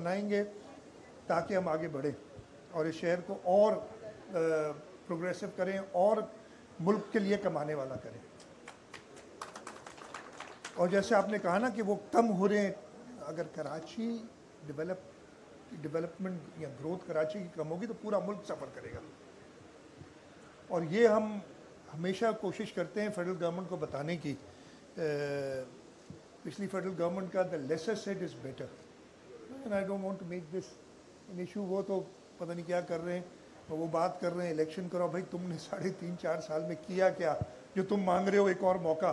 बनाएंगे ताकि हम आगे बढ़ें और इस शहर को और प्रोग्रेसिव करें और मुल्क के लिए कमाने वाला करें। और जैसे आपने कहा ना कि वो कम हो रहे हैं, अगर कराची डेवलपमेंट या ग्रोथ कराची की कम होगी तो पूरा मुल्क सफ़र करेगा। और ये हम हमेशा कोशिश करते हैं फेडरल गवर्नमेंट को बताने की, पिछली फेडरल गवर्नमेंट का the lesser said is better and I don't want to make this an issue. वो तो पता नहीं क्या कर रहे हैं, वो बात कर रहे हैं इलेक्शन कराओ। भाई तुमने 3.5-4 साल में किया क्या जो तुम मांग रहे हो एक और मौका?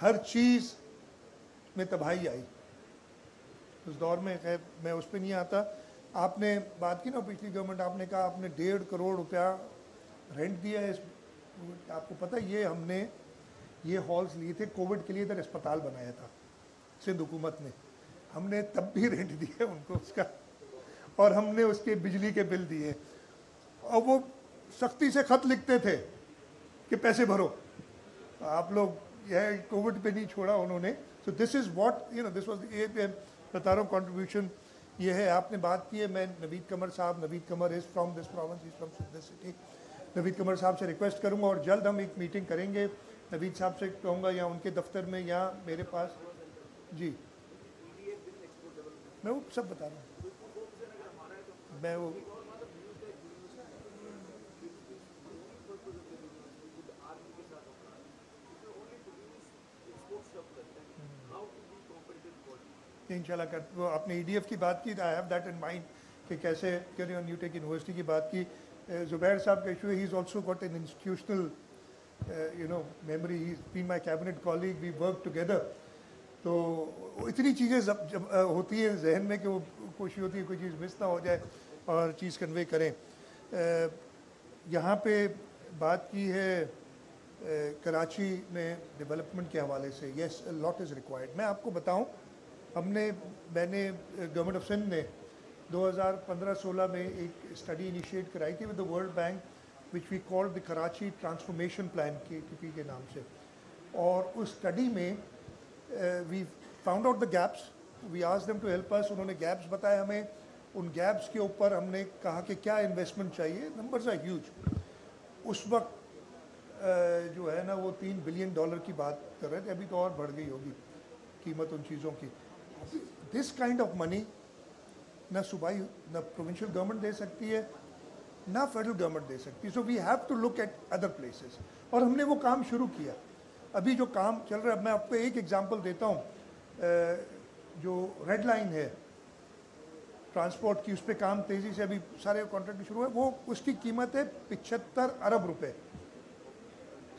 हर चीज़ में तबाही आई उस दौर में। खैर मैं उस पर नहीं आता। आपने बात की ना पिछली गवर्नमेंट, आपने कहा आपने 1.5 करोड़ रुपया रेंट दिया है। आपको पता ये हमने ये हॉल्स लिए थे कोविड के लिए, इधर अस्पताल बनाया था सिंध हुकूमत ने, हमने तब भी रेंट दिया उनको उसका, और हमने उसके बिजली के बिल दिए। और वो सख्ती से ख़त लिखते थे कि पैसे भरो, आप लोग यह कोविड पे नहीं छोड़ा उन्होंने। So this is what you know this was the बता रहा हूँ कॉन्ट्रीब्यूशन ये है। आपने बात की है, मैं नवीद कमर साहब, Naveed Qamar is from this province, is from this city, Naveed Qamar साहब से रिक्वेस्ट करूँगा और जल्द हम एक मीटिंग करेंगे। नवीद साहब से कहूँगा या उनके दफ्तर में या मेरे पास जी मैं वो सब बता रहा हूँ। मैं वो इंशाल्लाह कर वो आपने EDF की बात की, I have that in mind कि कैसे carry on you take university की बात की। जुबैर साहब का इशू है, he is also got an institutional you know memory, he is been my cabinet colleague, we work together. तो इतनी चीज़ें जब होती हैं जहन में कि वो कोशिश होती है कोई चीज़ मिस ना हो जाए और चीज़ कन्वे करें। यहाँ पे बात की है कराची में डेवलपमेंट के हवाले से, येस लॉट इज़ रिक्वायर्ड। मैं आपको बताऊँ मैंने गवर्नमेंट ऑफ सिंध ने 2015-16 में एक स्टडी इनिशिएट कराई थी with the world bank which we call the Karachi transformation plan KTP के नाम से। और उस स्टडी में we found out the gaps, we asked them to help us, उन्होंने gaps बताए हमें, उन gaps के ऊपर हमने कहा कि क्या investment चाहिए। numbers are huge, उस वक्त जो है ना वो $3 बिलियन की बात कर रहे थे, अभी तो और बढ़ गई होगी कीमत उन चीज़ों की। this kind of money ना सूबाई ना provincial government दे सकती है ना federal government दे सकती है, so we have to look at other places। और हमने वो काम शुरू किया, अभी जो काम चल रहा है। मैं आपको एक एग्जांपल देता हूँ, जो रेड लाइन है ट्रांसपोर्ट की, उस पर काम तेज़ी से अभी सारे कॉन्ट्रैक्ट शुरू है। वो उसकी कीमत है 75 अरब रुपए,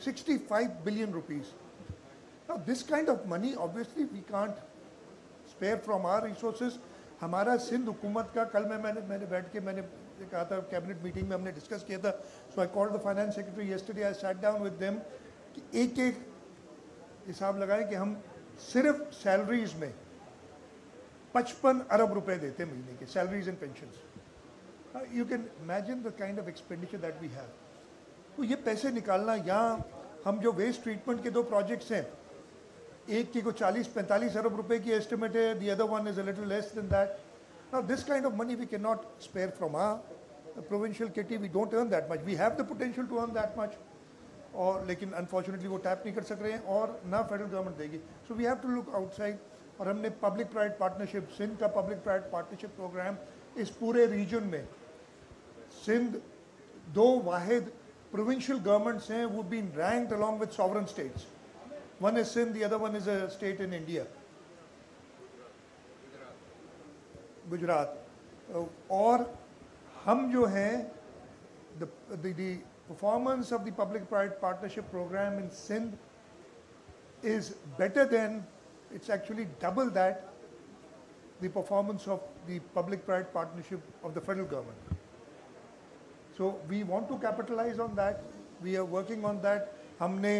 65 billion rupees. This kind of money obviously we can't spare from our resources. हमारा सिंध हुकूमत का कल मैंने बैठ के कहा था कैबिनेट मीटिंग में, हमने डिस्कस किया था। So I called the finance secretary yesterday, I sat down with them कि एक एक हिसाब लगाएं कि हम सिर्फ सैलरीज में 55 अरब रुपए देते महीने के, salaries and pensions. You can imagine the kind of expenditure that we have. तो ये पैसे निकालना, यहाँ हम जो वेस्ट ट्रीटमेंट के 2 प्रोजेक्ट्स हैं, एक की को 40-45 अरब रुपए की एस्टिमेट है, the other one is a little less than that. Now this kind of money we can not spare from our provincial KT, we don't earn that much, we have the potential to earn that much. और लेकिन unfortunately वो tap नहीं कर सक रहे हैं और ना फेडरल गवर्नमेंट देगी। So we have to look outside. और हमने पब्लिक प्राइवेट पार्टनरशिप, सिंध का पब्लिक प्राइवेट पार्टनरशिप प्रोग्राम इस पूरे रीजन में, सिंध 2 वाहिद प्रोविंशियल गवर्नमेंट्स हैं वो been ranked along with sovereign states, one is Sindh, the other one is a state in India, Gujarat. और हम जो हैं the performance of the public-private partnership program in Sindh is better than, it's actually double that, the performance of the public-private partnership of the federal government. So we want to capitalize on that. We are working on that. हमने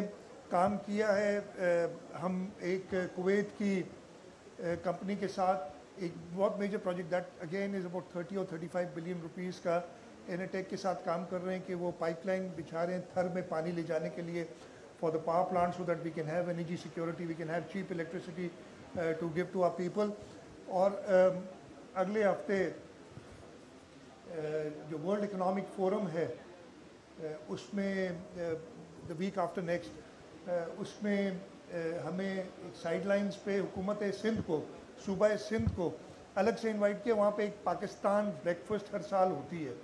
काम किया है, हम एक Kuwait की company के साथ एक बहुत major project that again is about 30 or 35 billion rupees का एनेटेक के साथ काम कर रहे हैं कि वो पाइपलाइन बिछा रहे हैं थर में पानी ले जाने के लिए for the power plant, so that we can have energy security, we can have cheap electricity to give to our people. और अगले हफ्ते जो वर्ल्ड इकोनॉमिक फोरम है उसमें द वीक आफ्टर नेक्स्ट उसमें हमें एक साइडलाइंस पे हुकूमत सिंध को सूबा सिंध को अलग से इनवाइट किया। वहाँ पे एक पाकिस्तान ब्रेकफास्ट हर साल होती है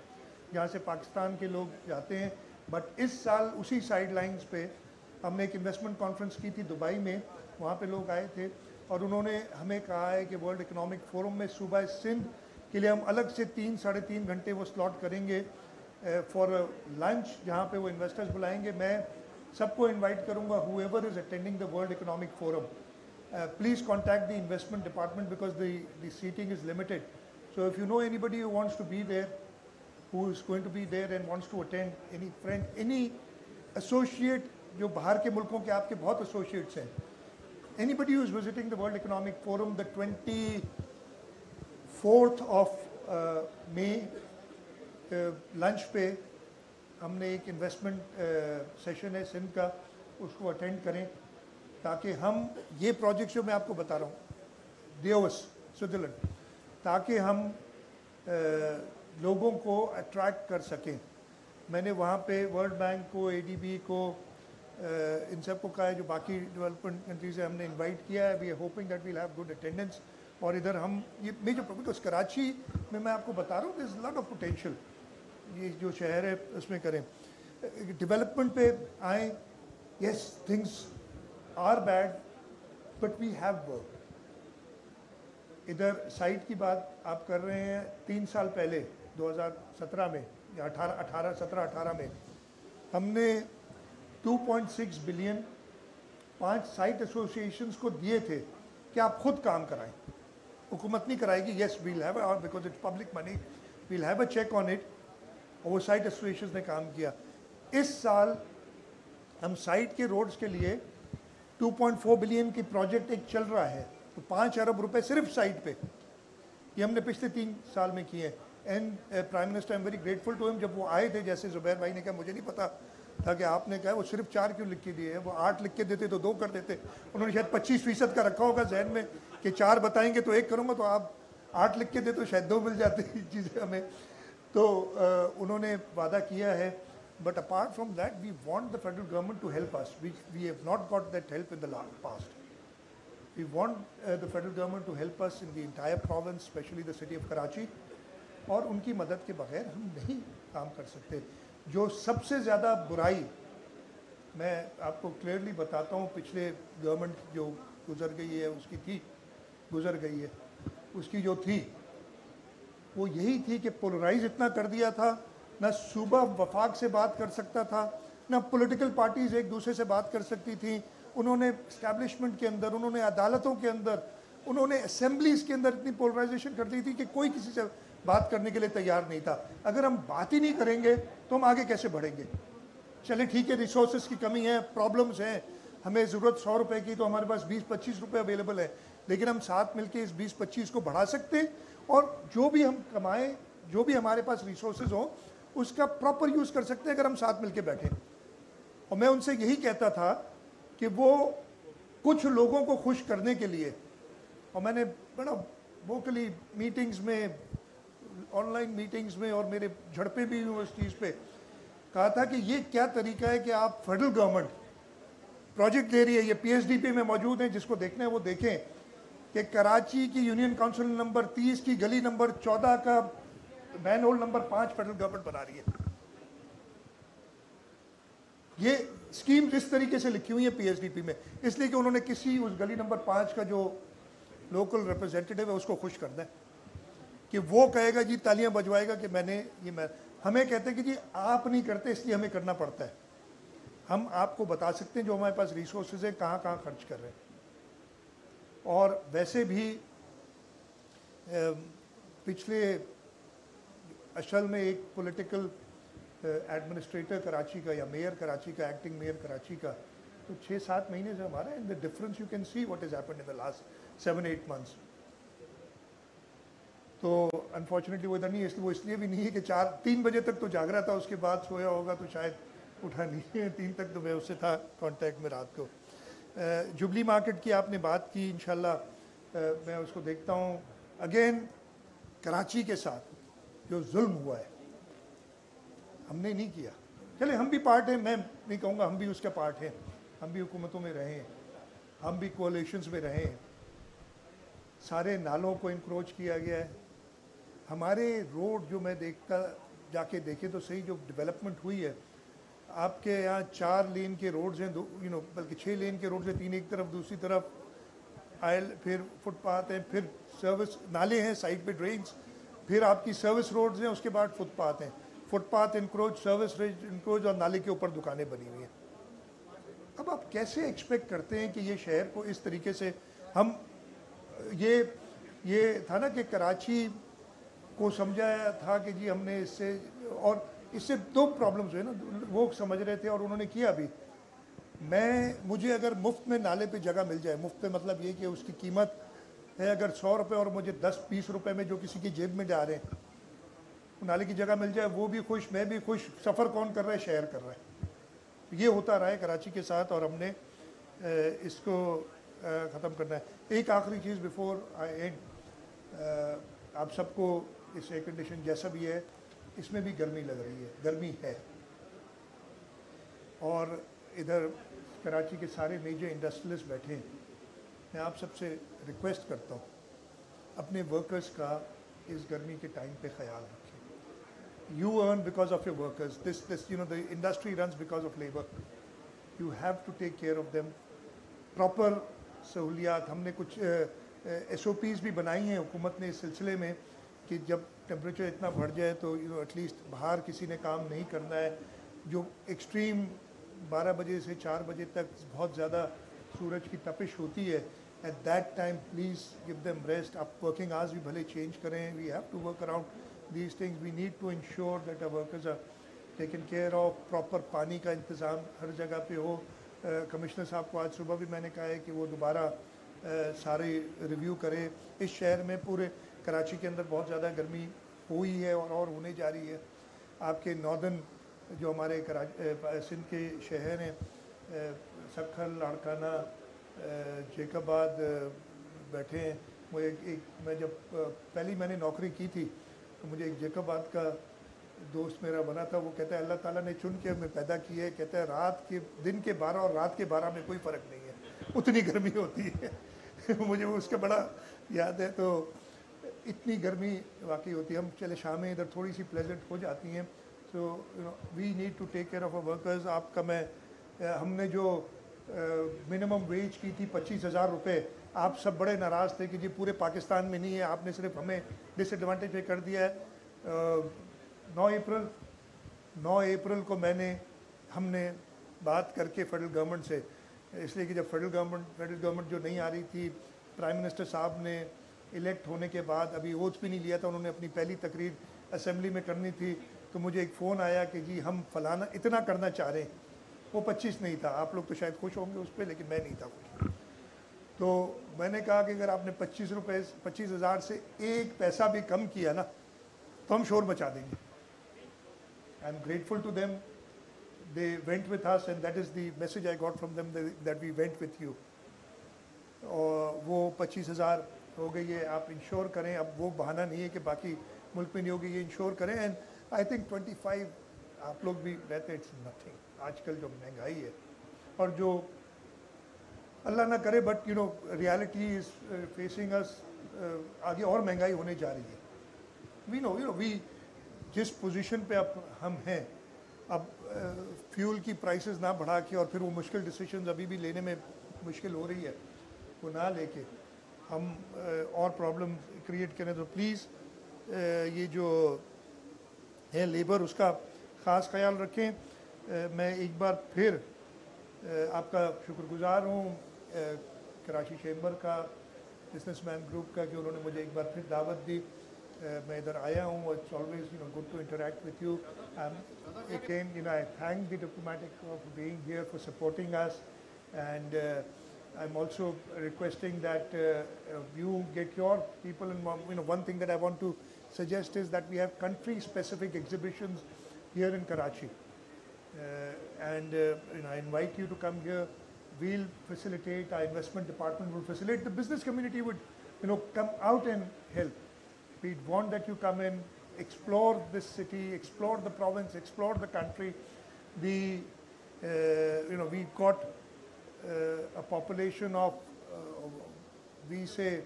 जहाँ से पाकिस्तान के लोग जाते हैं, बट इस साल उसी साइडलाइंस पे हमने एक इन्वेस्टमेंट कॉन्फ्रेंस की थी दुबई में, वहाँ पे लोग आए थे और उन्होंने हमें कहा है कि वर्ल्ड इकोनॉमिक फोरम में सूबा सिंध के लिए हम अलग से 3-3.5 घंटे वो स्लॉट करेंगे फॉर लंच, जहाँ पे वो इन्वेस्टर्स बुलाएंगे। मैं सबको इनवाइट करूँगा, whoever is attending the world economic forum please contact the investment department because the seating is limited. So if you know anybody who wants to be there, who is going to be there and wants to attend, any friend, any associate, जो बाहर के मुल्कों के आपके बहुत associates हैं, anybody who is visiting the World Economic Forum the 24th of May lunch पे हमने एक investment session है सिंध का, उसको attend करें ताकि हम ये प्रोजेक्ट जो मैं आपको बता रहा हूँ देओस स्विट्ज़रलैंड, ताकि हम लोगों को अट्रैक्ट कर सकें। मैंने वहाँ पे वर्ल्ड बैंक को, एडीबी को, इन सब को कहा है जो बाकी डेवलपमेंट कंट्रीज़ है हमने इनवाइट किया है। We are hoping that we'll have good attendance. और इधर हम ये मेजर बिकॉज कराची में मैं आपको बता रहा हूँ there is lot of potential, ये जो शहर है उसमें करें। डेवलपमेंट पे आएँ, yes things are bad, but we have work. इधर साइट की बात आप कर रहे हैं, 3 साल पहले 2017 में या 17-18 में हमने 2.6 बिलियन 5 साइट एसोसिएशंस को दिए थे कि आप खुद काम कराएं, हुकूमत नहीं कराएगी। येस वील हैव और because it's public money we'll have a check on it. और वो साइट एसोसिएशन ने काम किया। इस साल हम साइट के रोड्स के लिए 2.4 बिलियन की प्रोजेक्ट एक चल रहा है, तो 5 अरब रुपए सिर्फ साइट पे, ये हमने पिछले 3 साल में किए। And prime minister I am very grateful to him. जब वो आए थे, जैसे जुबैर भाई ने कहा मुझे नहीं पता था कि आपने कहा वो सिर्फ 4 क्यों लिख के दिए हैं, वो 8 लिख के देते तो 2 कर देते। उन्होंने शायद 25% का रखा होगा जहन में कि 4 बताएंगे तो 1 करूँगा, तो आप 8 लिख के दे तो शायद 2 मिल जाती चीज़ें हमें। तो उन्होंने वादा किया है, but apart from that we want the federal government to help us, which we have not got that help in the past. We want the federal government to help us in the entire province, especially the city of Karachi. और उनकी मदद के बगैर हम नहीं काम कर सकते। जो सबसे ज़्यादा बुराई मैं आपको क्लियरली बताता हूँ, पिछले गवर्नमेंट जो गुजर गई है उसकी थी, गुजर गई है उसकी जो थी वो यही थी कि पोलराइज इतना कर दिया था, ना सूबा वफाक से बात कर सकता था, ना पॉलिटिकल पार्टीज़ एक दूसरे से बात कर सकती थी। उन्होंने इस्टेब्लिशमेंट के अंदर, उन्होंने अदालतों के अंदर, उन्होंने असेंबलीज़ के अंदर इतनी पोलराइजेशन कर दी थी कि कोई किसी से बात करने के लिए तैयार नहीं था। अगर हम बात ही नहीं करेंगे तो हम आगे कैसे बढ़ेंगे? चलिए ठीक है, रिसोर्स की कमी है, प्रॉब्लम्स हैं, हमें ज़रूरत 100 रुपये की तो हमारे पास 20-25 रुपये अवेलेबल है, लेकिन हम साथ मिल के इस 20-25 को बढ़ा सकते और जो भी हम कमाएँ, जो भी हमारे पास रिसोर्स हों उसका प्रॉपर यूज़ कर सकते हैं अगर हम साथ मिलके बैठें। और मैं उनसे यही कहता था कि वो कुछ लोगों को खुश करने के लिए, और मैंने बड़ा वोकली मीटिंग्स में, ऑनलाइन मीटिंग्स में और मेरे झड़पें भी यूनिवर्सिटीज़ पे कहा था कि ये क्या तरीका है कि आप फेडरल गवर्नमेंट प्रोजेक्ट दे रही है, ये PSDP में मौजूद हैं, जिसको देखना है वो देखें कि कराची की यूनियन काउंसिल नंबर 30 की गली नंबर 14 का manhole number 5 federal government बना रही है। ये स्कीम इस तरीके से लिखी हुई है PSDP में, इसलिए कि उन्होंने किसी उस गली नंबर 5 का जो लोकल रिप्रेजेंटेटिव है उसको खुश करना है कि वो कहेगा जी, तालियां बजवाएगा कि मैंने ये हमें कहते हैं कि जी आप नहीं करते इसलिए हमें करना पड़ता है। हम आपको बता सकते हैं जो हमारे पास रिसोर्सेज है कहाँ कहाँ खर्च कर रहे हैं। और वैसे भी पिछले असल में एक पॉलिटिकल एडमिनिस्ट्रेटर कराची का या मेयर कराची का, एक्टिंग मेयर कराची का, तो 6-7 महीने से हमारा in the difference you can see what is happened in the last 7-8 months. तो अनफॉर्चुनेटली वो इधर नहीं है, इसलिए वो इसलिए भी नहीं है कि 3 बजे तक तो जाग रहा था, उसके बाद सोया होगा तो शायद उठा नहीं है। 3 तक तो मैं उससे था कॉन्टैक्ट में रात को। जुबली मार्केट की आपने बात की, इंशाल्लाह मैं उसको देखता हूँ अगेन कराची के साथ जो जुल्म हुआ है हमने नहीं किया, चले हम भी पार्ट हैं, मैं नहीं कहूँगा, हम भी उसका पार्ट हैं, हम भी हुकूमतों में रहे हैं, हम भी कोलिशंस में रहे हैं, सारे नालों को इंक्रोच किया गया है। हमारे रोड जो मैं देखता जाके देखे तो सही जो डेवलपमेंट हुई है, आपके यहाँ 4 लेन के रोड्स हैं, बल्कि 6 लेन के रोड्स हैं, 3 एक तरफ दूसरी तरफ आयल, फिर फुटपाथ हैं, फिर सर्विस नाले हैं, साइड पे ड्रेन्स, फिर आपकी सर्विस रोड्स हैं, उसके बाद फुटपाथ हैं, फुटपाथ इंक्रोच, सर्विस इंक्रोच और नाले के ऊपर दुकानें बनी हुई हैं। अब आप कैसे एक्सपेक्ट करते हैं कि ये शहर को इस तरीके से हम ये था ना कि कराची को समझाया था कि जी हमने इससे, और इससे 2 प्रॉब्लम्स हुए ना, वो समझ रहे थे और उन्होंने किया भी। मुझे अगर मुफ्त में नाले पे जगह मिल जाए, मुफ्त में मतलब ये कि उसकी कीमत है अगर 100 रुपये और मुझे 10-20 रुपये में जो किसी की जेब में जा रहे हैं नाले की जगह मिल जाए, वो भी खुश, मैं भी खुश। सफ़र कौन कर रहा है? शहर कर रहा है। ये होता रहा है कराची के साथ और हमने इसको ख़त्म करना है। एक आखिरी चीज़ बिफोर आई एंड, आप सबको इस एयर कंडीशन जैसा भी है इसमें भी गर्मी लग रही है, गर्मी है, और इधर कराची के सारे मेजर इंडस्ट्रियलिस्ट बैठे हैं। मैं आप सबसे रिक्वेस्ट करता हूँ अपने वर्कर्स का इस गर्मी के टाइम पे ख्याल रखें। You earn because of your workers, this the industry runs because of labour, you have to take care of them. Proper सहूलियात, हमने कुछ SOPs भी बनाई हैं हुकूमत ने इस सिलसिले में कि जब टेम्परेचर इतना बढ़ जाए तो एटलीस्ट बाहर किसी ने काम नहीं करना है। जो एक्सट्रीम 12 बजे से 4 बजे तक बहुत ज़्यादा सूरज की तपिश होती है, at that time please give them rest. आप वर्किंग आवर्स भी भले चेंज करें, we have to work around these things, we need to ensure that our workers are taken care of. Proper पानी का इंतज़ाम हर जगह पे हो। कमिश्नर साहब को आज सुबह भी मैंने कहा है कि वो दोबारा सारे रिव्यू करें। इस शहर में, पूरे कराची के अंदर बहुत ज़्यादा गर्मी हुई है और होने जा रही है। आपके नॉर्दर्न जो हमारे सिंध के शहर हैं, सक्खर, लाड़काना, जेकबाद बैठे हैं। मुझे मैं जब पहली मैंने नौकरी की थी तो मुझे एक जेकबाद का दोस्त मेरा बना था, वो कहता है अल्लाह ताला ने चुन के हमें पैदा किया है, कहता है रात के दिन के 12 और रात के 12 में कोई फ़र्क नहीं है, उतनी गर्मी होती है। मुझे वो उसका बड़ा याद है। तो इतनी गर्मी वाकई होती है। हम चले शामें इधर थोड़ी सी प्लेजेंट हो जाती हैं, so we need to take care of our workers. आपका हमने जो मिनिमम वेज की थी 25,000 रुपये, आप सब बड़े नाराज़ थे कि जी पूरे पाकिस्तान में नहीं है, आपने सिर्फ हमें डिसएडवांटेज पे कर दिया है। 9 अप्रैल को हमने बात करके फेडरल गवर्नमेंट से, इसलिए कि जब फेडरल गवर्नमेंट जो नहीं आ रही थी, प्राइम मिनिस्टर साहब ने इलेक्ट होने के बाद अभी ओथ भी नहीं लिया था, उन्होंने अपनी पहली तकरीर असम्बली में करनी थी, तो मुझे एक फ़ोन आया कि जी हम फलाना इतना करना चाह रहे हैं। वो 25 नहीं था, आप लोग तो शायद खुश होंगे उस पर, लेकिन मैं नहीं था खुश। तो मैंने कहा कि अगर आपने 25,000 से एक पैसा भी कम किया ना तो हम शोर मचा देंगे। I am grateful to them, they went with us and that is the message I got from them, that we went with you. और वो 25,000 हो गई है। आप इंश्योर करें, अब वो बहाना नहीं है कि बाकी मुल्क में नहीं होगी, ये इंश्योर करें। एंड आई थिंक 25 आप लोग भी रहते, इट्स नथिंग। आजकल जो महंगाई है और जो अल्लाह ना करे, but reality is facing us, आगे और महंगाई होने जा रही है। वी नो, वी जिस पोजीशन पे हम हैं, अब फ्यूल की प्राइसेस ना बढ़ा के, और फिर वो मुश्किल डिसीजंस अभी भी लेने में मुश्किल हो रही है, वो ना लेके हम और प्रॉब्लम क्रिएट करें। तो प्लीज़ ये जो है लेबर, उसका ख़ास ख्याल रखें। मैं एक बार फिर आपका शुक्रगुज़ार हूँ कराची चैम्बर का, बिजनेसमैन ग्रुप का, कि उन्होंने मुझे एक बार फिर दावत दी। मैं इधर आया हूँ। It's always good to interact with you. Again I thank the diplomatic of being here for supporting us, and I am also requesting that you get your people in. One thing that I want to suggest is that we have country specific exhibitions here in Karachi, and I invite you to come here. We'll facilitate, our investment department will facilitate, the business community would come out and help. We want that you come in, explore this city, explore the province, explore the country. We, we've got a population of, we say,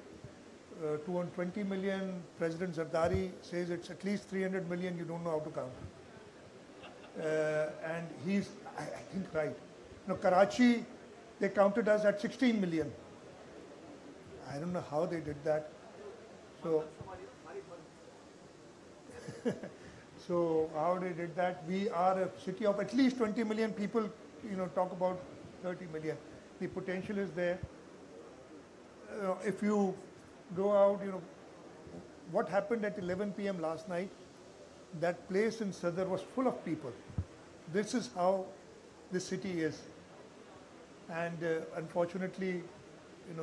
220 million. President Zardari says it's at least 300 million. You don't know how to count. And he's, I think, right. Karachi, they counted us at 16 million. I don't know how they did that. So, how they did that. We are a city of at least 20 million people, talk about 30 million. The potential is there. If you go out, what happened at 11 p.m. last night, that place in Sadar was full of people. This is how the city is. And unfortunately,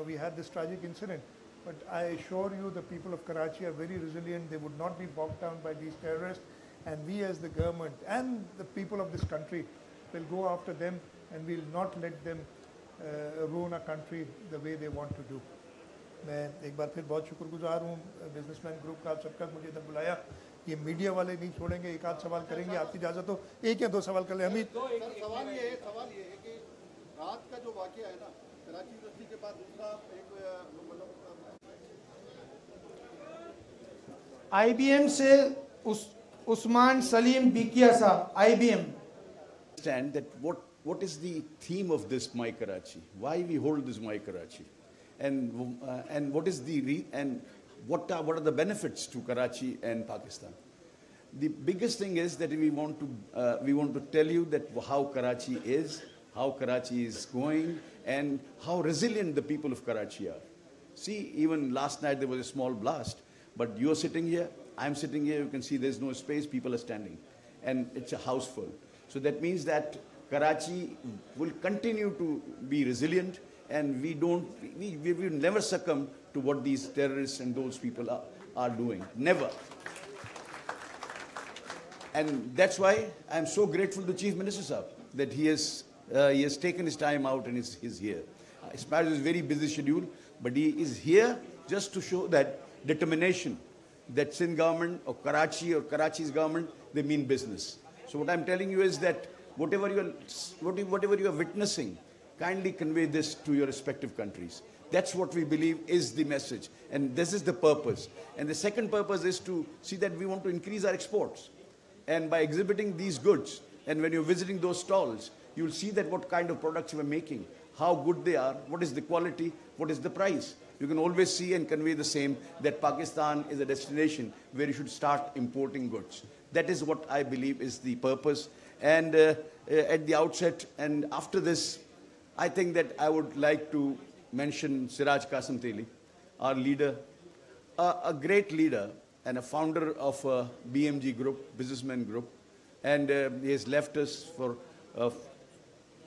we had this tragic incident. But I assure you, the people of Karachi are very resilient. They would not be bogged down by these terrorists. And we as the government and the people of this country will go after them, and we will not let them ruin our country the way they want to do. मैं एक बार फिर बहुत शुक्रगुजार हूँ businessman group का, आप सबका मुझे इधर बुलाया. ये मीडिया वाले नहीं छोड़ेंगे, एक आध सवाल करेंगे. आपकी इजाज़त तो एक या दो सवाल कर लें. अमित, सवाल ये है कि रात का जो वाक़या है ना कराची यूनिवर्सिटी के पास, दूसरा एक IBM से उस्मान सलीम बिकिया साहब, IBM. Understand that what is the theme of this My Karachi? Why we hold this My Karachi? And what is the what are the benefits to Karachi and Pakistan? The biggest thing is that we want to tell you that how Karachi is going, and how resilient the people of Karachi are. See, even last night there was a small blast, but you're sitting here, I'm sitting here. You can see there's no space. People are standing, and it's a house full. So that means that Karachi will continue to be resilient. And we will never succumb to what these terrorists and those people are doing. Never. And that's why I'm so grateful to Chief Minister Sahab that he has taken his time out and is here. His marriage is very busy schedule, but he is here just to show that determination that Sindh government or Karachi or Karachi's government, they mean business. So what I'm telling you is that whatever you are witnessing, kindly convey this to your respective countries. That's what we believe is the message. And this is the purpose. And the second purpose is to see that we want to increase our exports. And by exhibiting these goods, and when you're visiting those stalls, you'll see that what kind of products we're making, how good they are, what is the quality, what is the price. You can always see and convey the same, that Pakistan is a destination where you should start importing goods. That is what I believe is the purpose. And at the outset and after this, I think that I would like to mention Siraj Qasim Teli, our leader, a great leader and a founder of BMG Group, businessman group, and he has left us for,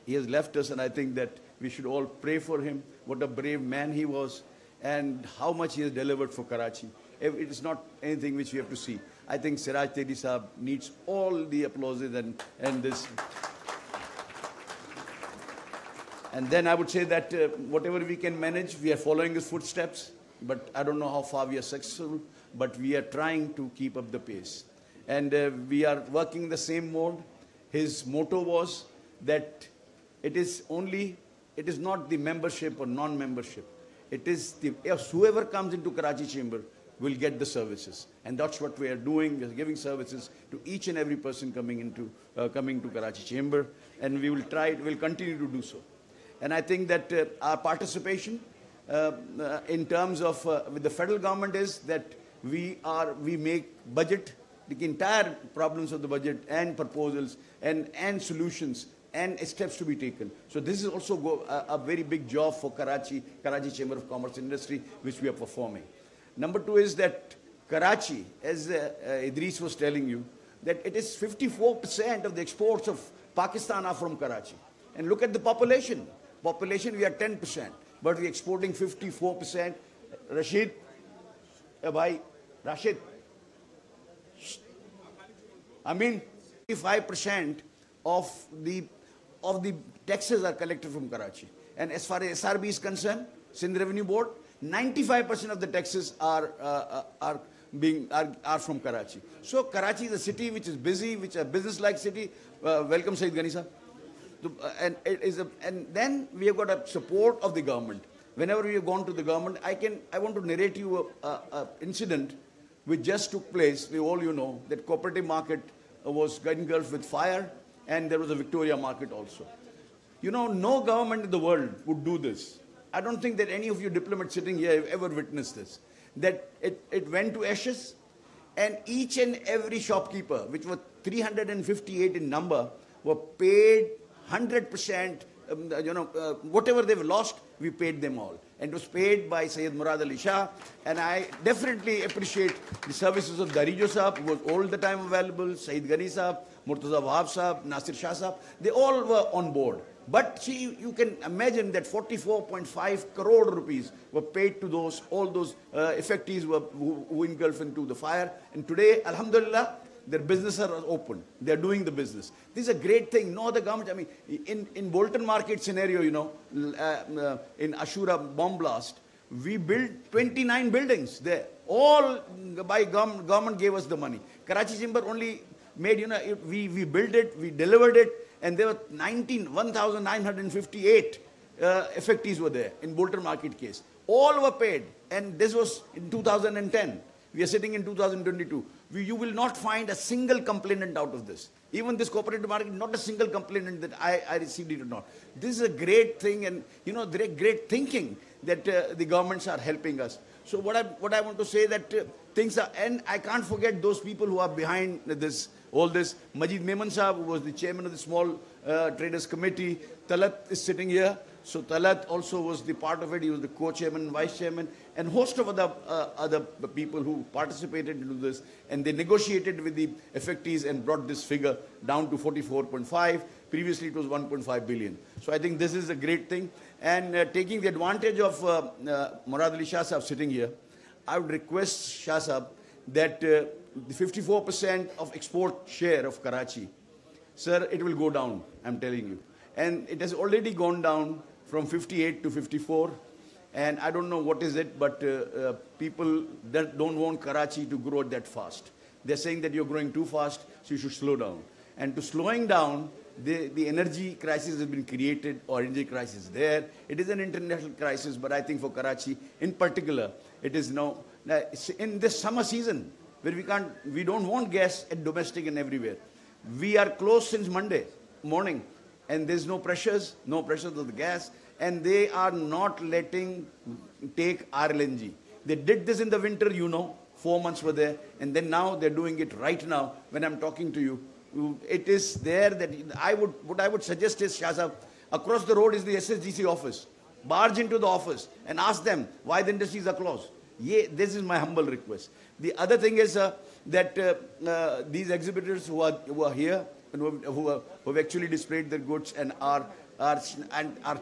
he has left us, and I think that we should all pray for him. What a brave man he was, and how much he has delivered for Karachi. It is not anything which we have to see. I think Siraj Teli Sahab needs all the applauses and this. And then I would say that whatever we can manage, we are following his footsteps, but I don't know how far we are successful, but we are trying to keep up the pace. And we are working the same mode. His motto was that it is not the membership or non-membership. It is whoever comes into Karachi Chamber will get the services. And that's what we are doing. We are giving services to each and every person coming to Karachi Chamber. And we will try, we'll continue to do so. And I think that our participation in terms of with the federal government is that we make budget, the entire problems of the budget and proposals and solutions and steps to be taken. So this is also a very big job for Karachi, Karachi Chamber of Commerce Industry, which we are performing. Number two is that Karachi, as Idris was telling you, that it is 54% of the exports of Pakistan are from Karachi. And look at the population. Population, we are 10%, but we are exporting 54%. Rashid, bhai, Rashid. I mean, 55% of the taxes are collected from Karachi. And as far as SRB is concerned, Sindh Revenue Board, 95% of the taxes are from Karachi. So Karachi is a city which is busy, which is a business-like city. Welcome, Saeed Ghani sir. And then we have got a support of the government. Whenever we have gone to the government, I want to narrate you an incident which just took place. We all you know that Cooperative Market was engulfed with fire, and there was a Victoria Market also. You know, no government in the world would do this. I don't think that any of you diplomats sitting here have ever witnessed this. That it went to ashes, and each and every shopkeeper, which were 358 in number, were paid 100%. Whatever they've lost, we paid them all. And it was paid by Sayyid Murad Ali Shah. And I definitely appreciate the services of Darijo sahab, who was all the time available, Saeed Ghani sahab, Murtaza Wahab sahab, Nasir Shah sahab. They all were on board. But see, you can imagine that 44.5 crore rupees were paid to those, all those effectees who engulfed into the fire. And today, alhamdulillah, their businesses are open. They're doing the business. This is a great thing. No other government. I mean, in Bolton Market scenario, you know, in Ashura bomb blast, we built 29 buildings there. All by government gave us the money. Karachi Chamber only made, you know, we built it, we delivered it, and there were 1,958 effectees were there in Bolton Market case. All were paid, and this was in 2010. We are sitting in 2022. You will not find a single complainant out of this. Even this Cooperative Market, not a single complainant that I received it or not. This is a great thing, and you know, great thinking that the governments are helping us. So what I want to say that things are, and I can't forget those people who are behind this, all this. Majid Meman sahab, who was the chairman of the Small Traders Committee. Talat is sitting here. So Talat also was the part of it. He was the co-chairman, vice chairman, and host of other people who participated into this. And they negotiated with the effectees and brought this figure down to 44.5. Previously, it was 1.5 billion. So I think this is a great thing. And taking the advantage of Murad Ali Shah sahab sitting here, I would request Shah sahab that the 54% of export share of Karachi, sir, it will go down, I'm telling you. And it has already gone down from 58 to 54. And I don't know what is it, but people that don't want Karachi to grow that fast. They're saying that you're growing too fast, so you should slow down. And to slowing down, the energy crisis has been created, or energy crisis there. It is an international crisis, but I think for Karachi in particular, it is now in this summer season, where we don't want gas at domestic and everywhere. We are closed since Monday morning. And there's no pressures of the gas, and they are not letting take RLNG. They did this in the winter, you know, 4 months were there, and then now they're doing it right now when I'm talking to you. It is there that what I would suggest is, Shah sahab, across the road is the SSGC office. Barge into the office and ask them why the industries are closed. Yeah, this is my humble request. The other thing is that these exhibitors who are here, who have actually displayed their goods and are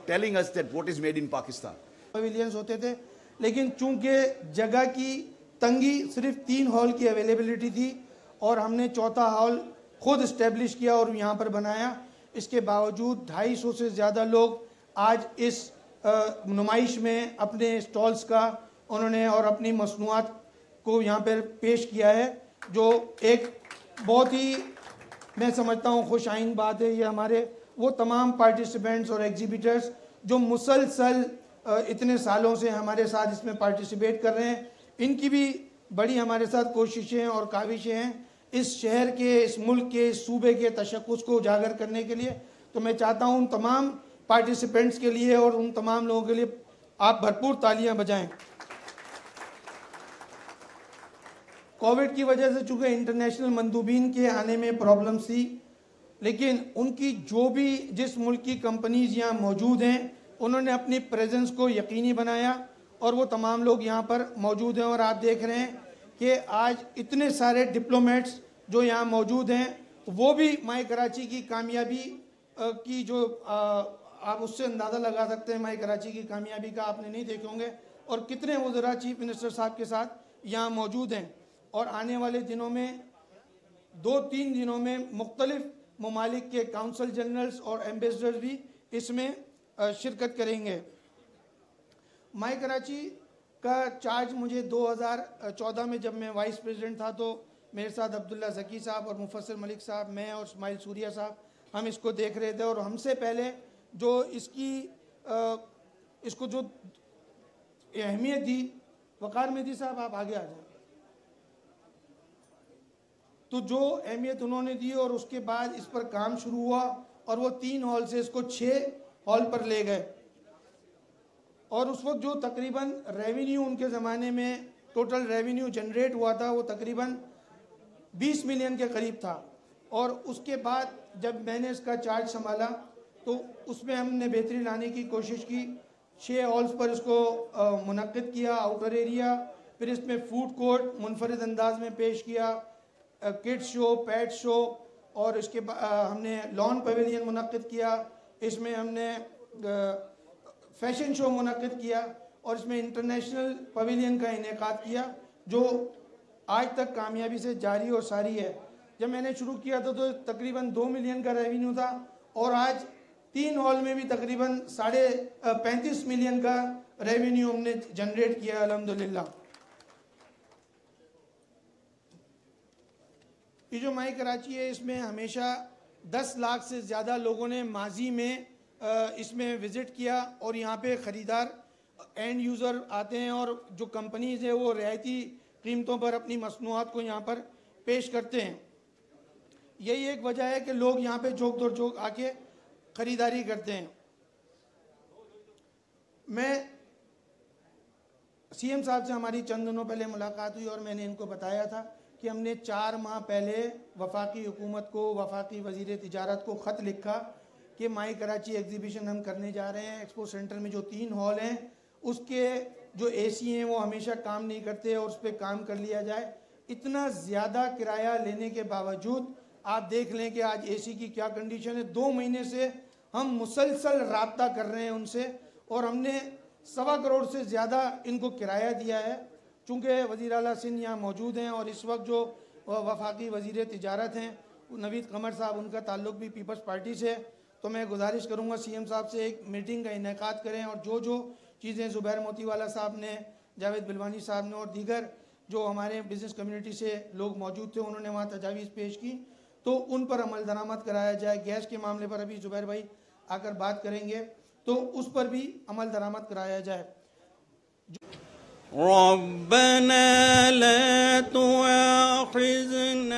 telling us that what is made in Pakistan. Pavilions होते थे, लेकिन चूंकि जगह की तंगी सिर्फ 3 hall की availability थी और हमने चौथा हॉल खुद एस्टेब्लिश किया और यहाँ पर बनाया. इसके बावजूद 250 से ज़्यादा लोग आज इस नुमाइश में अपने स्टॉल्स का उन्होंने और अपनी मसनूआत को यहाँ पर पेश किया है, जो एक बहुत ही मैं समझता हूँ खुश आइन बात है. ये हमारे वो तमाम पार्टिसिपेंट्स और एग्जीबिटर्स जो मुसलसल इतने सालों से हमारे साथ इसमें पार्टिसिपेट कर रहे हैं, इनकी भी बड़ी हमारे साथ कोशिशें और काविशें हैं इस शहर के, इस मुल्क के, इस सूबे के तशक्कुस को उजागर करने के लिए. तो मैं चाहता हूँ उन तमाम पार्टिसिपेंट्स के लिए और उन तमाम लोगों के लिए आप भरपूर तालियाँ बजाएँ. कोविड की वजह से चूँकि इंटरनेशनल मंदूबीन के आने में प्रॉब्लम थी, लेकिन उनकी जो भी जिस मुल्क की कंपनीज यहाँ मौजूद हैं उन्होंने अपनी प्रेजेंस को यकीनी बनाया और वो तमाम लोग यहाँ पर मौजूद हैं. और आप देख रहे हैं कि आज इतने सारे डिप्लोमेट्स जो यहाँ मौजूद हैं वो भी माई कराची की कामयाबी की जो आप उससे अंदाज़ा लगा सकते हैं. माई कराची की कामयाबी का आपने नहीं देखे होंगे और कितने वो ज़रा चीफ मिनिस्टर साहब के साथ यहाँ मौजूद हैं. और आने वाले दिनों में 2-3 दिनों में मुख्तलिफ ममालिक के काउंसल जनरल्स और एम्बेसडर्स भी इसमें शिरकत करेंगे. माई कराची का चार्ज मुझे 2014 में जब मैं वाइस प्रेसिडेंट था तो मेरे साथ अब्दुल्ला जकी साहब और मुफस्सिल मलिक साहब, मैं और इस्माइल सूर्या साहब, हम इसको देख रहे थे। और हमसे पहले जो इसको जो अहमियत दी, वकार मेहदी साहब आप आगे आ जाए, तो जो अहमियत उन्होंने दी और उसके बाद इस पर काम शुरू हुआ और वो 3 हॉल से इसको 6 हॉल पर ले गए। और उस वक्त जो तकरीबन रेवेन्यू उनके ज़माने में टोटल रेवेन्यू जनरेट हुआ था वो तकरीबन 20 मिलियन के करीब था। और उसके बाद जब मैंने इसका चार्ज संभाला तो उसमें हमने बेहतरी लाने की कोशिश की, 6 हॉल्स पर इसको मुनक़्क़िद किया, आउटर एरिया, फिर इसमें फूड कोर्ट मुनफरद अंदाज में पेश किया, किड्स शो, पेट शो, और इसके बाद हमने लॉन पवेलियन मुनक़्क़िद किया, इसमें हमने फैशन शो मुनक़्क़िद किया और इसमें इंटरनेशनल पवेलियन का इनेकाद किया, जो आज तक कामयाबी से जारी और सारी है। जब मैंने शुरू किया था तो तकरीबन 2 मिलियन का रेवेन्यू था और आज 3 हॉल में भी तकरीबन 35 मिलियन का रेवेन्यू हमने जनरेट किया अल्हम्दुलिल्लाह। ये जो माई कराची है, इसमें हमेशा 10 लाख से ज़्यादा लोगों ने माजी में इसमें विज़िट किया और यहाँ पे ख़रीदार एंड यूज़र आते हैं और जो कंपनीज़ है वो रियायती कीमतों पर अपनी मसनूआत को यहाँ पर पेश करते हैं। यही एक वजह है कि लोग यहाँ पे चौक दौर चौक आके ख़रीदारी करते हैं। मैं सीएम साहब से हमारी चंद दिनों पहले मुलाकात हुई और मैंने इनको बताया था कि हमने 4 माह पहले वफाकी हुकूमत को, वफाकी वज़ीर तिजारत को ख़त लिखा कि माई कराची एग्ज़िबिशन हम करने जा रहे हैं, एक्सपो सेंटर में जो 3 हॉल हैं उसके जो एसी हैं वो हमेशा काम नहीं करते और उस पर काम कर लिया जाए। इतना ज़्यादा किराया लेने के बावजूद आप देख लें कि आज एसी की क्या कंडीशन है। 2 महीने से हम मुसलसल राब्ता कर रहे हैं उनसे और हमने 1.25 करोड़ से ज़्यादा इनको किराया दिया है। चूँकि वज़ीर आला सिंध यहाँ मौजूद हैं और इस वक्त जो वफाकी वज़ीर तिजारत हैं नवीद कमर साहब, उनका ताल्लुक़ भी पीपल्स पार्टी से है, तो मैं गुजारिश करूँगा सीएम साहब से एक मीटिंग का इनेकाद करें और जो जो चीज़ें ज़ुबैर मोतीवाला साहब ने, जावेद बिलवानी साहब ने और दीगर जो हमारे बिज़नेस कम्यूनिटी से लोग मौजूद थे उन्होंने वहाँ तजावीज़ पेश की, तो उन पर अमल दरामद कराया जाए। गैस के मामले पर अभी ज़ुबैर भाई आकर बात करेंगे तो उस पर भी अमल दरामद कराया जाए। ربنا لا تؤاخذنا